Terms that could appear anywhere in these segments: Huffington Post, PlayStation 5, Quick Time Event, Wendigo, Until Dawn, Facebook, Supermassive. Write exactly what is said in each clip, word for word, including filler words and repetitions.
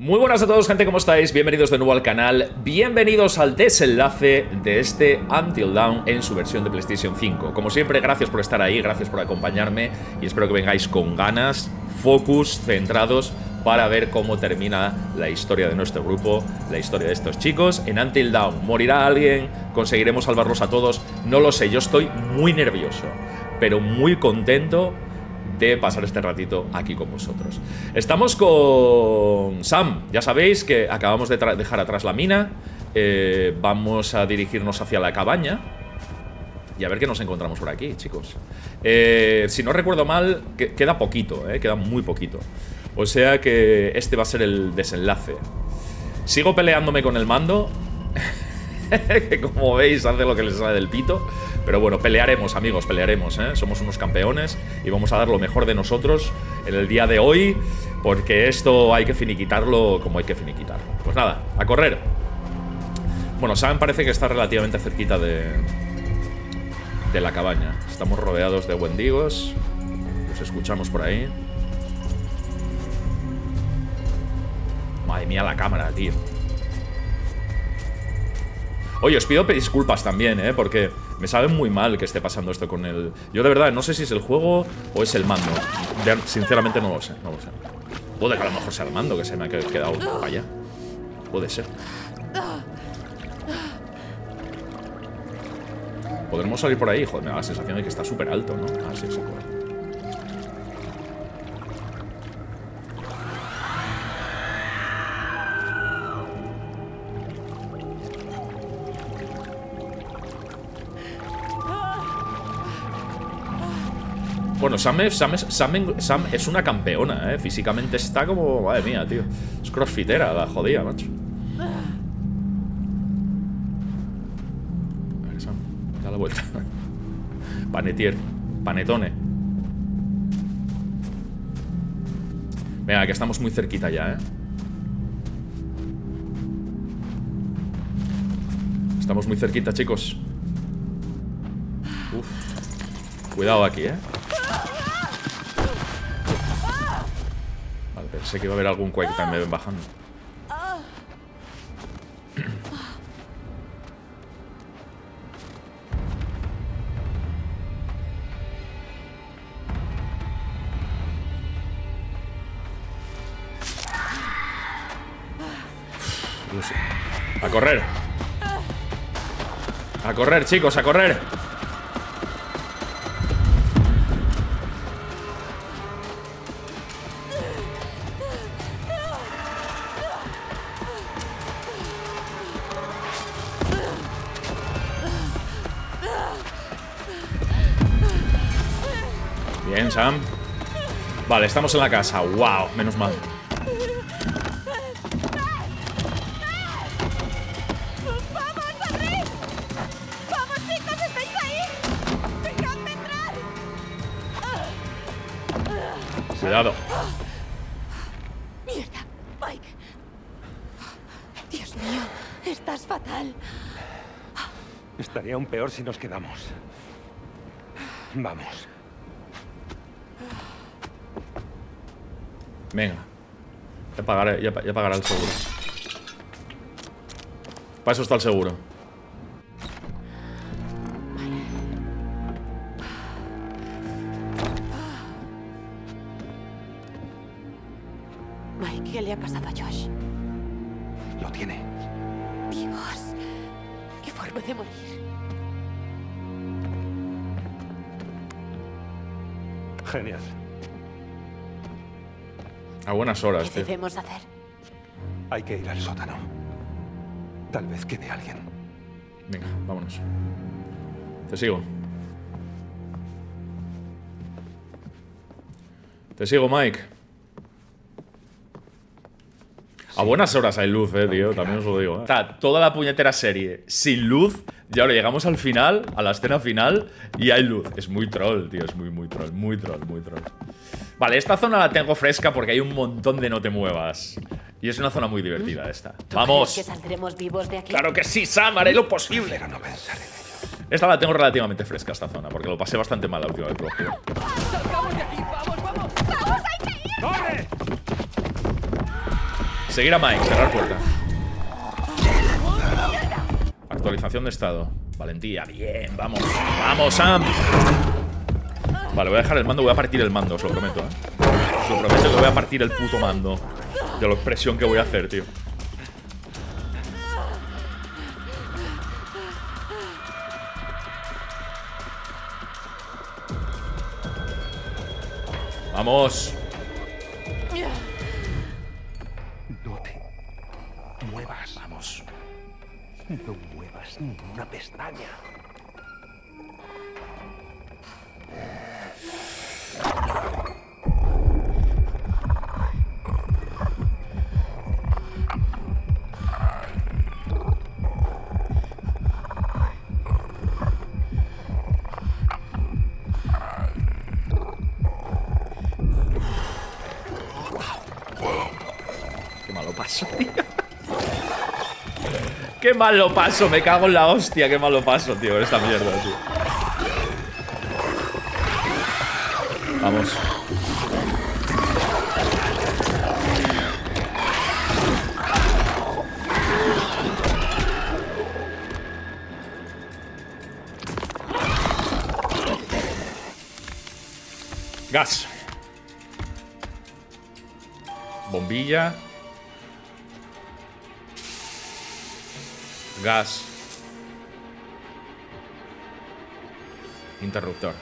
Muy buenas a todos, gente, ¿cómo estáis? Bienvenidos de nuevo al canal, bienvenidos al desenlace de este Until Dawn en su versión de PlayStation cinco. Como siempre, gracias por estar ahí, gracias por acompañarme y espero que vengáis con ganas, focus, centrados para ver cómo termina la historia de nuestro grupo, la historia de estos chicos en Until Dawn. ¿Morirá alguien? ¿Conseguiremos salvarlos a todos? No lo sé, yo estoy muy nervioso, pero muy contento de pasar este ratito aquí con vosotros. Estamos con Sam. Ya sabéis que acabamos de dejar atrás la mina. eh, Vamos a dirigirnos hacia la cabaña y a ver qué nos encontramos por aquí, chicos. eh, Si no recuerdo mal, que queda poquito, eh, queda muy poquito. O sea que este va a ser el desenlace. Sigo peleándome con el mando que como veis hace lo que les sale del pito. Pero bueno, pelearemos, amigos, pelearemos, ¿eh? Somos unos campeones y vamos a dar lo mejor de nosotros en el día de hoy, porque esto hay que finiquitarlo como hay que finiquitarlo. Pues nada, a correr. Bueno, Sam parece que está relativamente cerquita de, de la cabaña. Estamos rodeados de wendigos. Los escuchamos por ahí. Madre mía la cámara, tío. Oye, os pido disculpas también, ¿eh? Porque me sabe muy mal que esté pasando esto con el... Yo de verdad no sé si es el juego o es el mando. De... Sinceramente no lo sé, no lo sé. Puede que a lo mejor sea el mando, que se me ha quedado para allá. Puede ser. ¿Podremos salir por ahí? Joder, me da la sensación de que está súper alto, ¿no? Ah, sí, sí, claro. Bueno, Sam es, Sam, es, Sam, es, Sam es una campeona, ¿eh? Físicamente está como... Madre mía, tío. Es crossfitera, la jodida, macho. A ver, Sam, da la vuelta. Panetier. Panetone. Venga, que estamos muy cerquita ya, ¿eh? Estamos muy cerquita, chicos. Uf. Cuidado aquí, ¿eh? Sé que va a haber algún Quick Time Event bajando. No sé. A correr. A correr, chicos, a correr. Bien, Sam. Vale, estamos en la casa. ¡Wow! Menos mal. ¡Vamos, David! ¡Vamos, chicos! ¡Estáis ahí! ¡Dejadme entrar! Cuidado. ¡Mierda, Mike! Dios mío, estás fatal. Estaría aún peor si nos quedamos. Vamos. Venga, ya pagaré, ya, ya pagará el seguro. Para eso está el seguro. Mike, ¿qué le ha pasado a Josh? Lo tiene. Dios, qué forma de morir. Genial. A buenas horas, tío. ¿Qué debemos hacer? Hay que ir al sótano. Tal vez quede alguien. Venga, vámonos. Te sigo. Te sigo, Mike. Sí. A buenas horas hay luz, eh, tío. También os lo digo, eh. Está toda la puñetera serie sin luz. Y ahora llegamos al final, a la escena final, y hay luz. Es muy troll, tío. Es muy, muy troll. Muy troll, muy troll. Vale, esta zona la tengo fresca porque hay un montón de no te muevas. Y es una zona muy divertida esta. ¡Vamos! ¿Crees que saldremos vivos de aquí? ¡Claro que sí, Sam! ¡Haré lo posible! Pero no pensaré en ello. Esta la tengo relativamente fresca, esta zona, porque lo pasé bastante mal la última vez. ¡Salgamos de aquí! ¡Vamos, vamos! ¡Vamos, hay que ir! ¡Corre! Seguir a Mike, cerrar puerta. Actualización de estado. Valentía, bien, vamos. Vamos, Sam. Vale, voy a dejar el mando, voy a partir el mando, os lo prometo, ¿eh? Os lo prometo que voy a partir el puto mando. De la presión que voy a hacer, tío. Vamos. No te muevas. Vamos. No muevas ni una pestaña. Qué mal lo paso, me cago en la hostia. Qué mal lo paso, tío, esta mierda, tío. Vamos. Gas. Bombilla. Gas. Interruptor.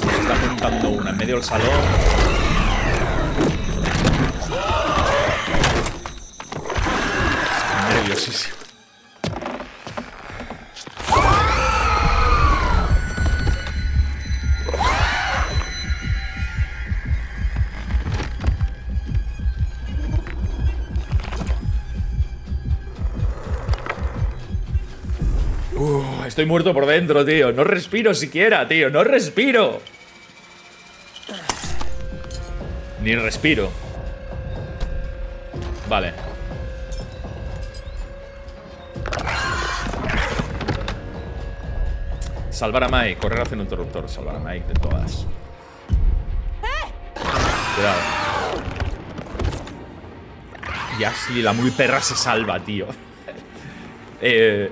Se está juntando una en medio del salón. Estoy nerviosísimo. Estoy muerto por dentro, tío. No respiro siquiera, tío. No respiro. Ni respiro. Vale. Salvar a Mike. Correr hacia un interruptor. Salvar a Mike de todas. Cuidado. Y así la muy perra se salva, tío. eh...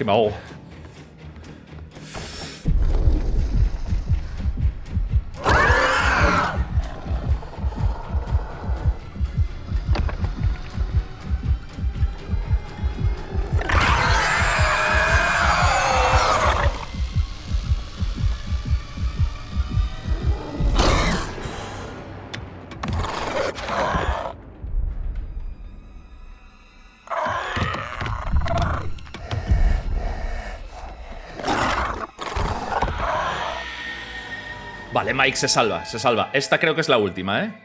Me ahogo. Vale, Mike se salva, se salva. Esta creo que es la última, ¿eh?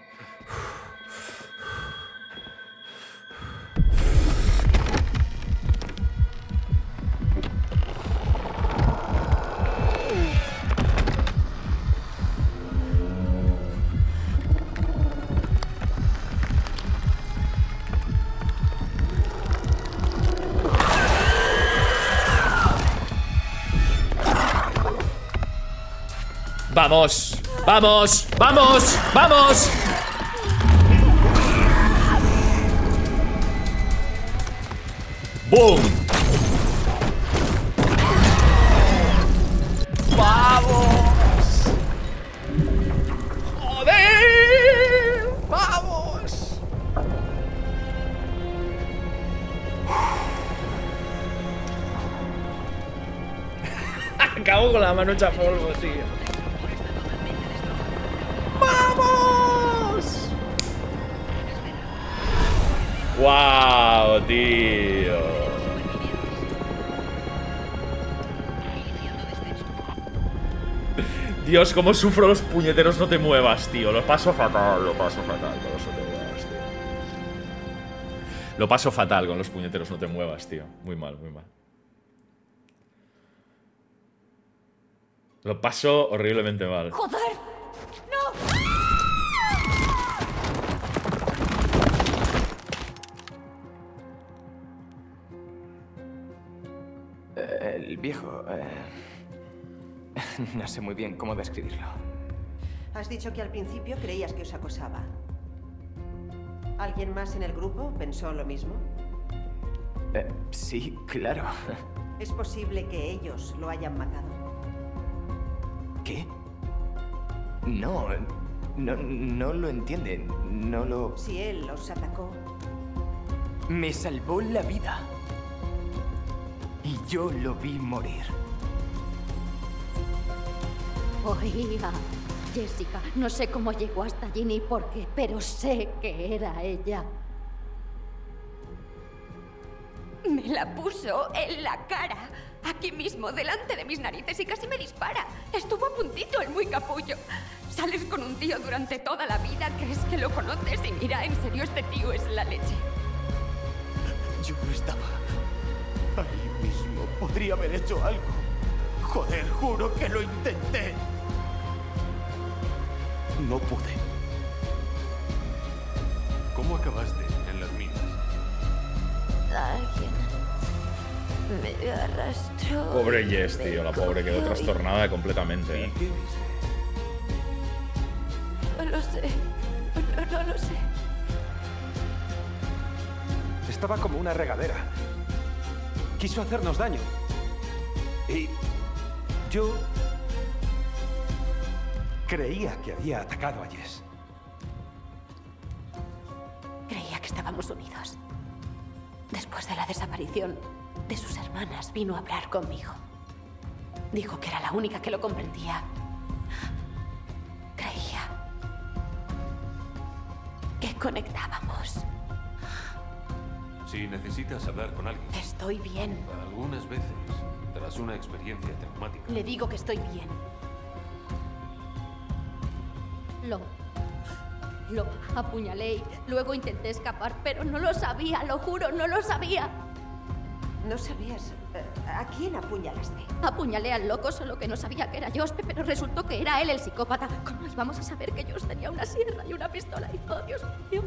Vamos, vamos, vamos, vamos. Boom. Vamos. Joder, vamos. Acabo con la mano hecha polvo, tío. ¡Wow, tío! Dios, cómo sufro los puñeteros no te muevas, tío. Lo paso fatal, lo paso fatal con los no te muevas, tío. Lo paso fatal con los puñeteros no te muevas, tío. Muy mal, muy mal. Lo paso horriblemente mal. ¡Joder! ¡No! El viejo... Eh, no sé muy bien cómo describirlo. Has dicho que al principio creías que os acosaba. ¿Alguien más en el grupo pensó lo mismo? Eh, sí, claro. Es posible que ellos lo hayan matado. ¿Qué? No, no, no lo entienden, no lo... Si él os atacó... Me salvó la vida. Y yo lo vi morir. Oiga, Jessica, no sé cómo llegó hasta allí ni por qué, pero sé que era ella. Me la puso en la cara, aquí mismo, delante de mis narices, y casi me dispara. Estuvo a puntito el muy capullo. Sales con un tío durante toda la vida, crees que lo conoces y mira, en serio, este tío es la leche. Yo estaba... ahí mismo, podría haber hecho algo. Joder, juro que lo intenté. No pude. ¿Cómo acabaste en las minas? Alguien me arrastró. Pobre Jess, tío, la pobre quedó trastornada completamente, ¿eh? ¿Qué dices? No lo sé, no, no lo sé. Estaba como una regadera. Quiso hacernos daño. Y yo creía que había atacado a Jess. Creía que estábamos unidos. Después de la desaparición de sus hermanas, vino a hablar conmigo. Dijo que era la única que lo comprendía. Creía que conectábamos. Si necesitas hablar con alguien... Estoy bien. Algunas veces, tras una experiencia traumática... Le digo que estoy bien. Lo... Lo apuñalé y luego intenté escapar, pero no lo sabía, lo juro, no lo sabía. ¿No sabías a quién apuñalaste? Apuñalé al loco, solo que no sabía que era yo, pero resultó que era él el psicópata. ¿Cómo íbamos a saber que yo tenía una sierra y una pistola? Y, oh, Dios mío...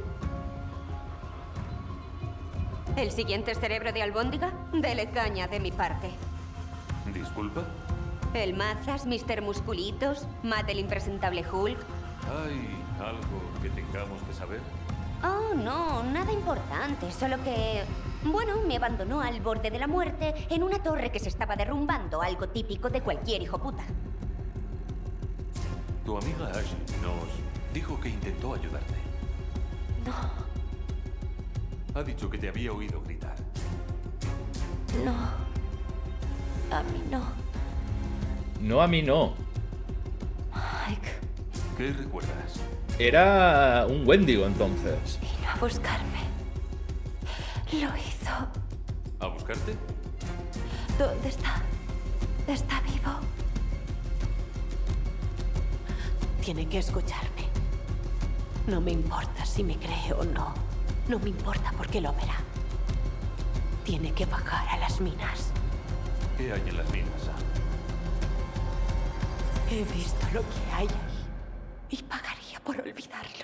¿El siguiente es cerebro de albóndiga? Dele caña de mi parte. ¿Disculpa? El Mazas, mister Musculitos, Matt el impresentable Hulk. ¿Hay algo que tengamos que saber? Oh, no, nada importante, solo que... Bueno, me abandonó al borde de la muerte en una torre que se estaba derrumbando, algo típico de cualquier hijo puta. Tu amiga Ashley nos dijo que intentó ayudarte. No... Ha dicho que te había oído gritar. No. A mí no. No, a mí no. Mike. ¿Qué recuerdas? Era un Wendigo entonces. Vino a buscarme. Lo hizo. ¿A buscarte? ¿Dónde está? ¿Está vivo? Tiene que escucharme. No me importa si me cree o no. No me importa porque lo verá. Tiene que bajar a las minas. ¿Qué hay en las minas, Sam? He visto lo que hay ahí y pagaría por olvidarlo.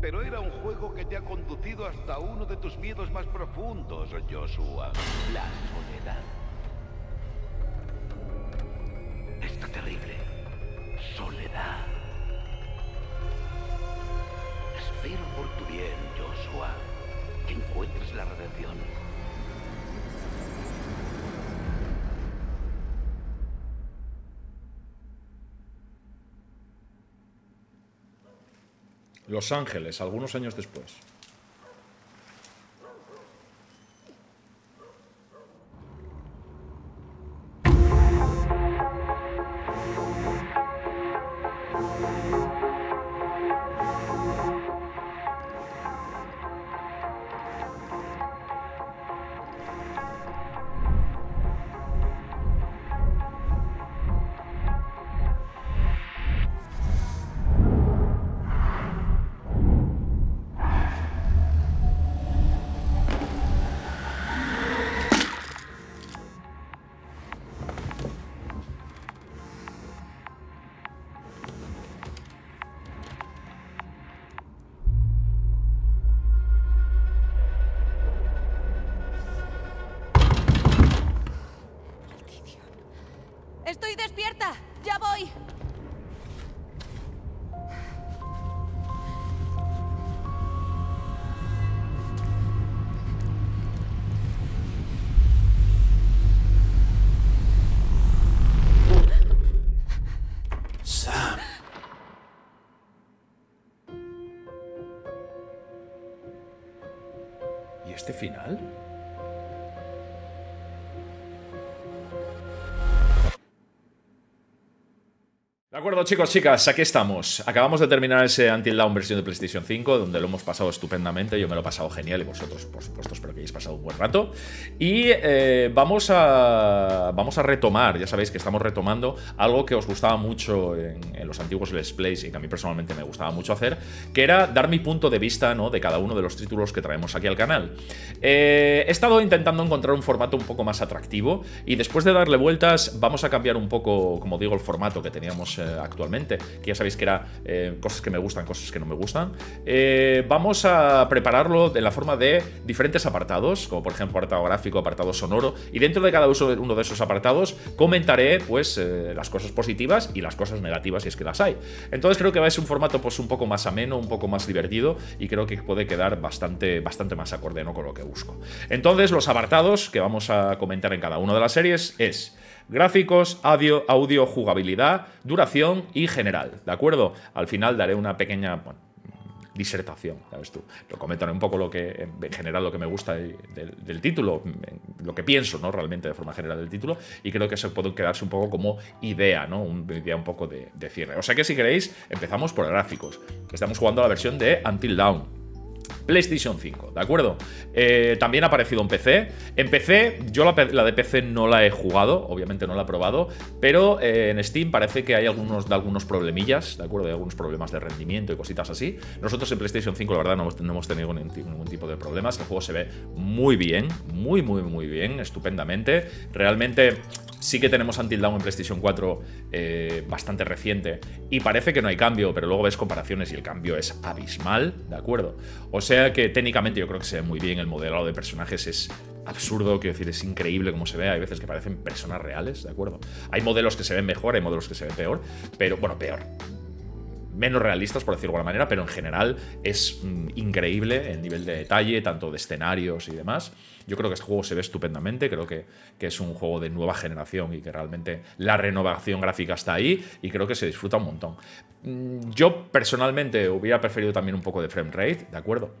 Pero era un juego que te ha conducido hasta uno de tus miedos más profundos, Joshua. La soledad. Esta terrible soledad. Espero por tu bien, Joshua, que encuentres la redención. Los Ángeles, algunos años después. ¡Estoy despierta! ¡Ya voy! ¿Este final? De acuerdo, chicos, chicas, aquí estamos. Acabamos de terminar ese Until Dawn versión de PlayStation cinco, donde lo hemos pasado estupendamente. Yo me lo he pasado genial y vosotros, por supuesto, espero que hayáis pasado un buen rato. Y eh, vamos a vamos a retomar, ya sabéis que estamos retomando algo que os gustaba mucho en, en los antiguos Let's Plays y que a mí personalmente me gustaba mucho hacer, que era dar mi punto de vista, ¿no?, de cada uno de los títulos que traemos aquí al canal. Eh, he estado intentando encontrar un formato un poco más atractivo y después de darle vueltas vamos a cambiar un poco, como digo, el formato que teníamos eh, actualmente, que ya sabéis que era eh, cosas que me gustan, cosas que no me gustan. Eh, vamos a prepararlo de la forma de diferentes apartados, como por ejemplo apartado gráfico, apartado sonoro, y dentro de cada uno de esos apartados comentaré pues eh, las cosas positivas y las cosas negativas, si es que las hay. Entonces creo que va a ser un formato pues un poco más ameno, un poco más divertido, y creo que puede quedar bastante, bastante más acorde, ¿no?, con lo que busco. Entonces los apartados que vamos a comentar en cada una de las series es gráficos, audio, audio, jugabilidad, duración y general, ¿de acuerdo? Al final daré una pequeña... bueno, disertación, ¿sabes tú? Lo comentaré un poco lo que, en general, lo que me gusta del, del título, lo que pienso, ¿no?, realmente de forma general del título, y creo que eso puede quedarse un poco como idea, ¿no?, una idea un poco de, de cierre. O sea que si queréis, empezamos por gráficos. Estamos jugando a la versión de Until Dawn, PlayStation cinco, ¿de acuerdo? Eh, también ha aparecido en P C. En P C, yo la, la de P C no la he jugado, obviamente no la he probado, pero eh, en Steam parece que hay algunos, algunos problemillas, ¿de acuerdo? Hay algunos problemas de rendimiento y cositas así. Nosotros en PlayStation cinco, la verdad, no, no hemos tenido ningún, ningún tipo de problemas. El juego se ve muy bien, muy, muy, muy bien, estupendamente. Realmente... sí que tenemos Until Dawn en PlayStation cuatro eh, bastante reciente y parece que no hay cambio, pero luego ves comparaciones y el cambio es abismal, ¿de acuerdo? O sea que técnicamente yo creo que se ve muy bien, el modelado de personajes es absurdo, quiero decir, es increíble cómo se ve, hay veces que parecen personas reales, ¿de acuerdo? Hay modelos que se ven mejor, hay modelos que se ven peor, pero bueno, peor. menos realistas, por decirlo de alguna manera, pero en general es mm, increíble el nivel de detalle, tanto de escenarios y demás. Yo creo que este juego se ve estupendamente, creo que, que es un juego de nueva generación y que realmente la renovación gráfica está ahí y creo que se disfruta un montón. Yo personalmente hubiera preferido también un poco de frame rate, ¿de acuerdo?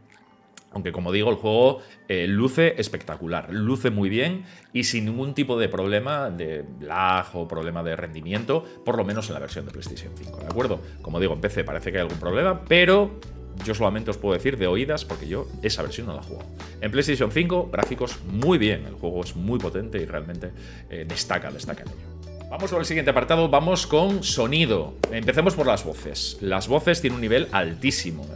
Aunque, como digo, el juego eh, luce espectacular, luce muy bien y sin ningún tipo de problema de lag o problema de rendimiento, por lo menos en la versión de PlayStation cinco, ¿de acuerdo? Como digo, en P C parece que hay algún problema, pero yo solamente os puedo decir de oídas, porque yo esa versión no la he jugado. En PlayStation cinco, gráficos muy bien, el juego es muy potente y realmente eh, destaca, destaca en ello. Vamos con el siguiente apartado, vamos con sonido. Empecemos por las voces. Las voces tienen un nivel altísimo.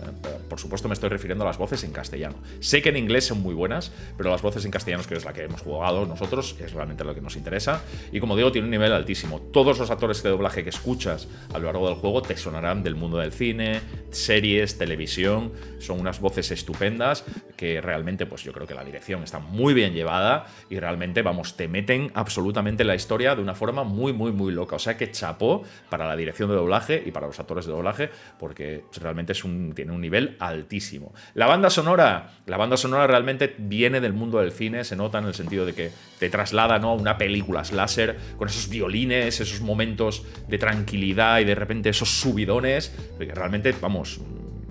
Por supuesto me estoy refiriendo a las voces en castellano. Sé que en inglés son muy buenas, pero las voces en castellano, que es la que hemos jugado nosotros, es realmente lo que nos interesa. Y como digo, tiene un nivel altísimo. Todos los actores de doblaje que escuchas a lo largo del juego te sonarán del mundo del cine, series, televisión. Son unas voces estupendas que realmente, pues yo creo que la dirección está muy bien llevada y realmente, vamos, te meten absolutamente en la historia de una forma muy Muy, muy, muy loca. O sea que chapó para la dirección de doblaje y para los actores de doblaje, porque realmente es un, tiene un nivel altísimo. La banda sonora, la banda sonora realmente viene del mundo del cine, se nota en el sentido de que te traslada, ¿no?, a una película slasher, con esos violines, esos momentos de tranquilidad y de repente esos subidones, que realmente, vamos,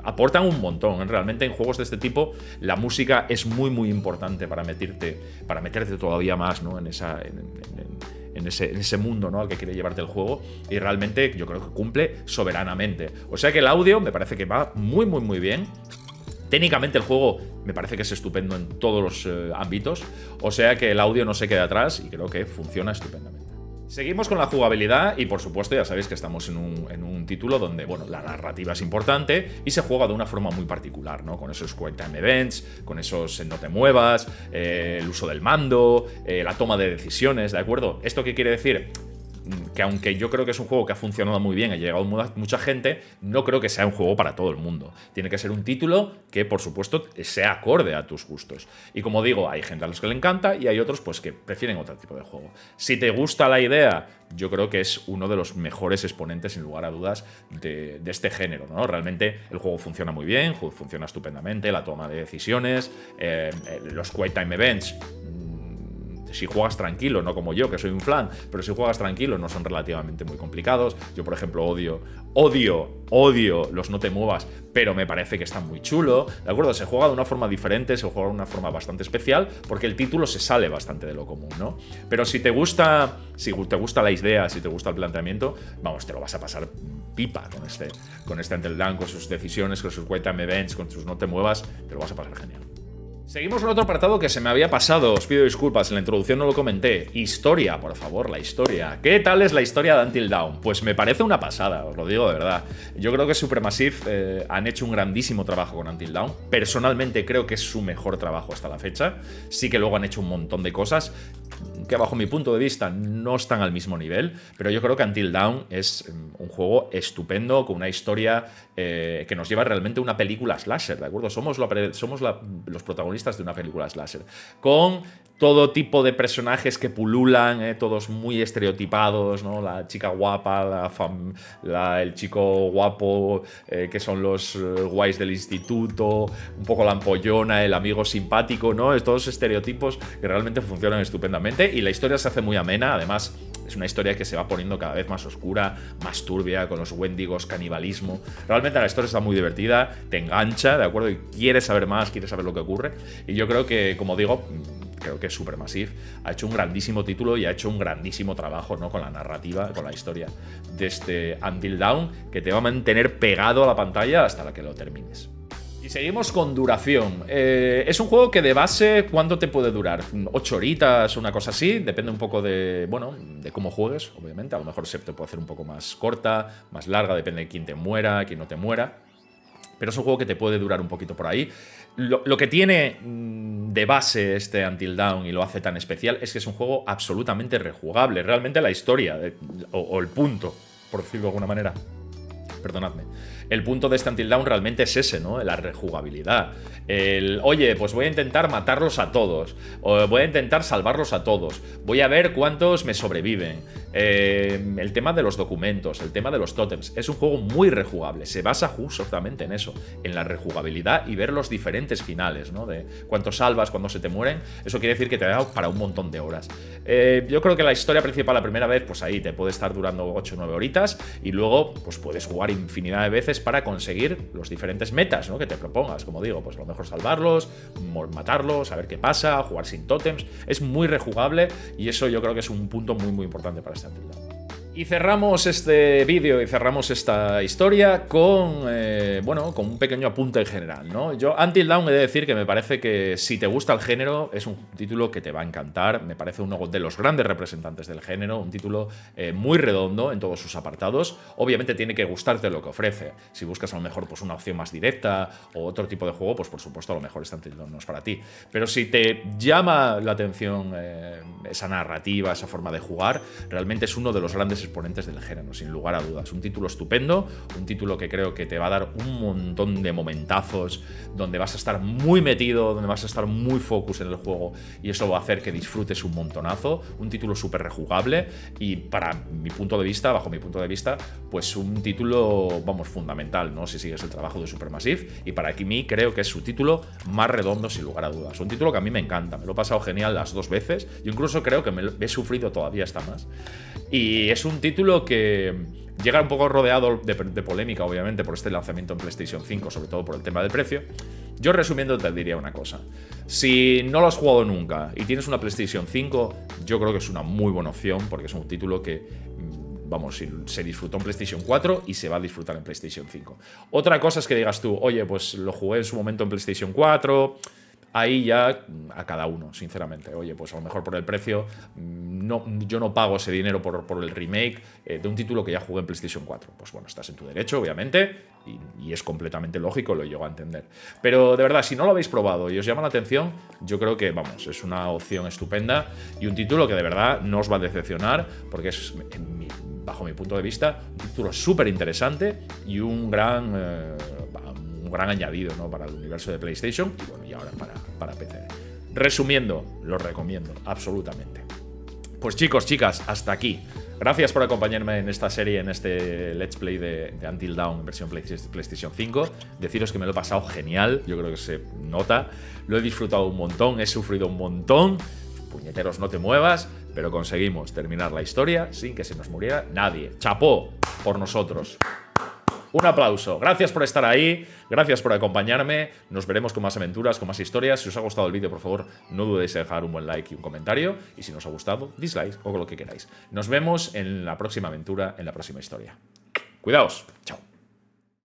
aportan un montón. Realmente en juegos de este tipo la música es muy, muy importante para meterte, para meterte todavía más, ¿no?, en esa... En, en, en, En ese, en ese mundo, ¿no?, al que quiere llevarte el juego, y realmente yo creo que cumple soberanamente. O sea que el audio me parece que va muy, muy, muy bien. Técnicamente el juego me parece que es estupendo en todos los eh, ámbitos, o sea que el audio no se queda atrás y creo que funciona estupendamente. Seguimos con la jugabilidad y, por supuesto, ya sabéis que estamos en un, en un título donde, bueno, la narrativa es importante y se juega de una forma muy particular, ¿no? Con esos Quick Time Events, con esos no te muevas, eh, el uso del mando, eh, la toma de decisiones, ¿de acuerdo? ¿Esto qué quiere decir? Que aunque yo creo que es un juego que ha funcionado muy bien, ha llegado a mucha gente, no creo que sea un juego para todo el mundo. Tiene que ser un título que, por supuesto, sea acorde a tus gustos. Y como digo, hay gente a los que le encanta y hay otros pues que prefieren otro tipo de juego. Si te gusta la idea yo creo que es uno de los mejores exponentes, sin lugar a dudas, de, de este género, ¿no? Realmente el juego funciona muy bien, funciona estupendamente, la toma de decisiones, eh, los Quick Time Events. Si juegas tranquilo, no como yo, que soy un flan, pero si juegas tranquilo no son relativamente muy complicados. Yo, por ejemplo, odio, odio, odio los no te muevas, pero me parece que está muy chulo, ¿de acuerdo? Se juega de una forma diferente, se juega de una forma bastante especial, porque el título se sale bastante de lo común, ¿no? Pero si te gusta, si te gusta la idea, si te gusta el planteamiento, vamos, te lo vas a pasar pipa con este, con este Until Dawn, con sus decisiones, con sus Quick Time Events, con sus no te muevas, te lo vas a pasar genial. Seguimos con otro apartado que se me había pasado, os pido disculpas, en la introducción no lo comenté. Historia, por favor, la historia. ¿Qué tal es la historia de Until Dawn? Pues me parece una pasada, os lo digo de verdad. Yo creo que Supermassive eh, han hecho un grandísimo trabajo con Until Dawn. Personalmente creo que es su mejor trabajo hasta la fecha. Sí que luego han hecho un montón de cosas que bajo mi punto de vista no están al mismo nivel, pero yo creo que Until Dawn es un juego estupendo, con una historia eh, que nos lleva realmente a una película slasher, ¿de acuerdo? Somos, lo, somos la, los protagonistas de una película slasher, con todo tipo de personajes que pululan, eh, todos muy estereotipados, ¿no? La chica guapa, la fam, la, el chico guapo, eh, que son los guays del instituto, un poco la ampollona, el amigo simpático, ¿no? Todos estereotipos que realmente funcionan estupendamente. Y la historia se hace muy amena, además es una historia que se va poniendo cada vez más oscura, más turbia, con los wendigos, canibalismo. Realmente la historia está muy divertida, te engancha, ¿de acuerdo? Y quieres saber más, quieres saber lo que ocurre. Y yo creo que, como digo, creo que Supermassive ha hecho un grandísimo título y ha hecho un grandísimo trabajo, ¿no? Con la narrativa, con la historia de este Until Dawn, que te va a mantener pegado a la pantalla hasta la que lo termines. Y seguimos con duración. Eh, es un juego que de base, ¿cuánto te puede durar? ¿ocho horitas o una cosa así? Depende un poco de, bueno, de cómo juegues, obviamente. A lo mejor se te puede hacer un poco más corta, más larga, depende de quién te muera, quién no te muera. Pero es un juego que te puede durar un poquito por ahí. Lo, lo que tiene de base este Until Dawn y lo hace tan especial es que es un juego absolutamente rejugable. Realmente la historia, de, o, o el punto, por decirlo de alguna manera. Perdonadme. El punto de este Until Dawn realmente es ese, ¿no? La rejugabilidad. El, oye, pues voy a intentar matarlos a todos. O voy a intentar salvarlos a todos. Voy a ver cuántos me sobreviven. Eh, el tema de los documentos, el tema de los tótems. Es un juego muy rejugable. Se basa justamente en eso, en la rejugabilidad y ver los diferentes finales, ¿no? De cuántos salvas, cuándo se te mueren. Eso quiere decir que te da para un montón de horas. Eh, yo creo que la historia principal la primera vez, pues ahí te puede estar durando ocho o nueve horitas y luego, pues puedes jugar infinidad de veces para conseguir los diferentes metas, ¿no? Que te propongas, como digo, pues a lo mejor salvarlos, matarlos, saber qué pasa, jugar sin tótems. Es muy rejugable y eso yo creo que es un punto muy muy importante para este Until Dawn. Y cerramos este vídeo y cerramos esta historia con, eh, bueno, con un pequeño apunte en general, ¿no? Yo, Until Dawn, he de decir que me parece que si te gusta el género, es un título que te va a encantar. Me parece uno de los grandes representantes del género, un título eh, muy redondo en todos sus apartados. Obviamente tiene que gustarte lo que ofrece. Si buscas a lo mejor pues, una opción más directa o otro tipo de juego, pues por supuesto a lo mejor este Until Dawn no es para ti. Pero si te llama la atención eh, esa narrativa, esa forma de jugar, realmente es uno de los grandes exponentes del género, sin lugar a dudas. Un título estupendo, un título que creo que te va a dar un montón de momentazos donde vas a estar muy metido, donde vas a estar muy focus en el juego y eso va a hacer que disfrutes un montonazo. Un título súper rejugable y para mi punto de vista, bajo mi punto de vista, pues un título, vamos, fundamental, ¿no? Si sigues el trabajo de Supermassive y para mí creo que es su título más redondo, sin lugar a dudas. Un título que a mí me encanta, me lo he pasado genial las dos veces. Yo incluso creo que me lo he sufrido todavía hasta más. Y es un título que llega un poco rodeado de, de polémica, obviamente, por este lanzamiento en PlayStation cinco, sobre todo por el tema del precio. Yo, resumiendo, te diría una cosa. Si no lo has jugado nunca y tienes una PlayStation cinco, yo creo que es una muy buena opción, porque es un título que, vamos, se disfrutó en PlayStation cuatro y se va a disfrutar en PlayStation cinco. Otra cosa es que digas tú, oye, pues lo jugué en su momento en PlayStation cuatro... Ahí ya a cada uno, sinceramente. Oye, pues a lo mejor por el precio, no, yo no pago ese dinero por, por el remake eh, de un título que ya jugué en PlayStation cuatro. Pues bueno, estás en tu derecho, obviamente, y, y es completamente lógico, lo llego a entender. Pero de verdad, si no lo habéis probado y os llama la atención, yo creo que, vamos, es una opción estupenda y un título que de verdad no os va a decepcionar, porque es, en mi, bajo mi punto de vista, un título súper interesante y un gran... Eh, un gran añadido, ¿no? Para el universo de PlayStation y, bueno, y ahora para, para P C. Resumiendo, lo recomiendo absolutamente. Pues chicos, chicas, hasta aquí Gracias por acompañarme en esta serie, en este Let's Play de, de Until Dawn, versión PlayStation cinco. Deciros que me lo he pasado genial, yo creo que se nota. Lo he disfrutado un montón, he sufrido un montón. Puñeteros, no te muevas, pero conseguimos terminar la historia sin que se nos muriera nadie. ¡Chapó por nosotros! Un aplauso. Gracias por estar ahí, gracias por acompañarme. Nos veremos con más aventuras, con más historias. Si os ha gustado el vídeo, por favor, no dudéis en dejar un buen like y un comentario. Y si no os ha gustado, dislike o con lo que queráis. Nos vemos en la próxima aventura, en la próxima historia. Cuidaos. Chao.